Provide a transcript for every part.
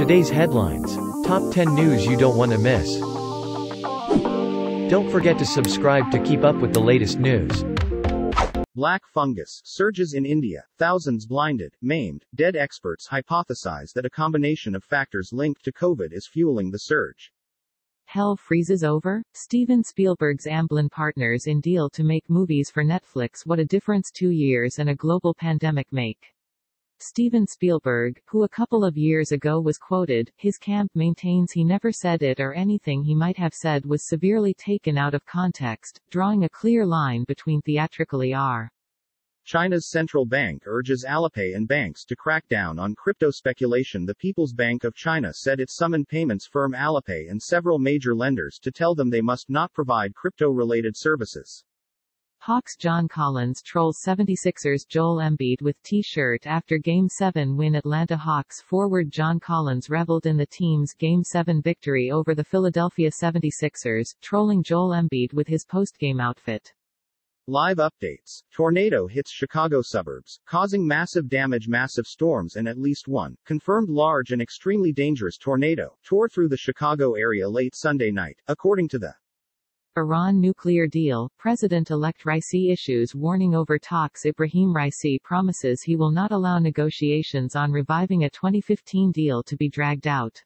Today's headlines. Top 10 news you don't want to miss. Don't forget to subscribe to keep up with the latest news. Black fungus surges in India, thousands blinded, maimed, dead. Experts hypothesize that a combination of factors linked to COVID is fueling the surge. Hell freezes over? Steven Spielberg's Amblin partners in deal to make movies for Netflix. What a difference 2 years and a global pandemic make. Steven Spielberg, who a couple of years ago was quoted, his camp maintains he never said it or anything he might have said was severely taken out of context, drawing a clear line between theatrically R. China's central bank urges Alipay and banks to crack down on crypto speculation. The People's Bank of China said it summoned payments firm Alipay and several major lenders to tell them they must not provide crypto-related services. Hawks John Collins trolls 76ers Joel Embiid with T-shirt after Game 7 win. Atlanta Hawks forward John Collins reveled in the team's Game 7 victory over the Philadelphia 76ers, trolling Joel Embiid with his post-game outfit. Live updates. Tornado hits Chicago suburbs, causing massive damage. Massive storms and at least one confirmed large and extremely dangerous tornado tore through the Chicago area late Sunday night, according to the Iran nuclear deal. President-elect Raisi issues warning over talks. Ibrahim Raisi promises he will not allow negotiations on reviving a 2015 deal to be dragged out.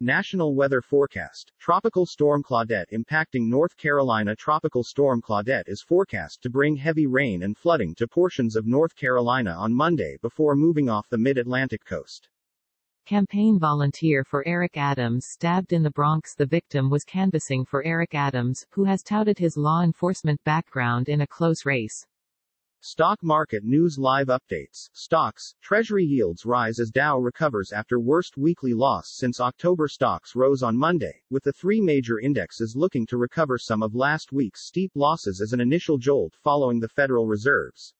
National weather forecast. Tropical Storm Claudette impacting North Carolina. Tropical Storm Claudette is forecast to bring heavy rain and flooding to portions of North Carolina on Monday before moving off the mid-Atlantic coast. Campaign volunteer for Eric Adams stabbed in the Bronx. The victim was canvassing for Eric Adams, who has touted his law enforcement background in a close race. Stock market news. Live updates. Stocks, Treasury yields rise as Dow recovers after worst weekly loss since October. Stocks rose on Monday, with the three major indexes looking to recover some of last week's steep losses as an initial jolt following the Federal Reserve's